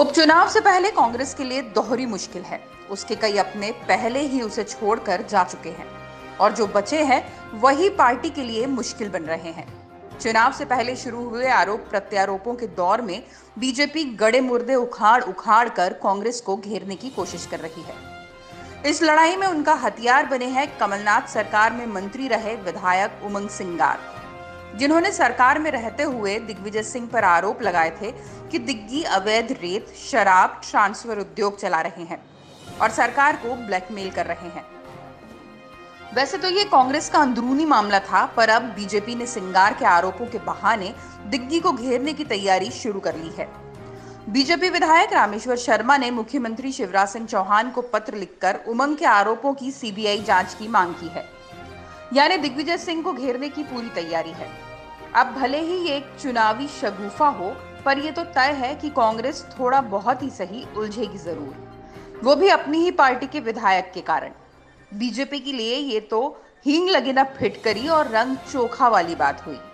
उपचुनाव से पहले कांग्रेस के लिए दोहरी मुश्किल है। उसके कई अपने पहले ही उसे छोड़कर जा चुके हैं और जो बचे हैं वही पार्टी के लिए मुश्किल बन रहे हैं। चुनाव से पहले शुरू हुए आरोप प्रत्यारोपों के दौर में बीजेपी गड़े मुर्दे उखाड़ उखाड़ कर कांग्रेस को घेरने की कोशिश कर रही है। इस लड़ाई में उनका हथियार बने हैं कमलनाथ सरकार में मंत्री रहे विधायक उमंग सिंगार, जिन्होंने सरकार में रहते हुए दिग्विजय सिंह पर आरोप लगाए थे कि दिग्गी अवैध रेत, शराब ट्रांसफर उद्योग चला रहे हैं और सरकार को ब्लैकमेल कर रहे हैं। वैसे तो ये कांग्रेस का अंदरूनी मामला था, पर अब बीजेपी ने सिंगार के आरोपों के बहाने दिग्गी को घेरने की तैयारी शुरू कर ली है। बीजेपी विधायक रामेश्वर शर्मा ने मुख्यमंत्री शिवराज सिंह चौहान को पत्र लिखकर उमंग के आरोपों की सीबीआई जांच की मांग की है। यानी दिग्विजय सिंह को घेरने की पूरी तैयारी है। अब भले ही ये एक चुनावी शगुफा हो, पर यह तो तय है कि कांग्रेस थोड़ा बहुत ही सही उलझेगी जरूर, वो भी अपनी ही पार्टी के विधायक के कारण। बीजेपी के लिए ये तो हींग लगे ना फिटकरी और रंग चोखा वाली बात हुई।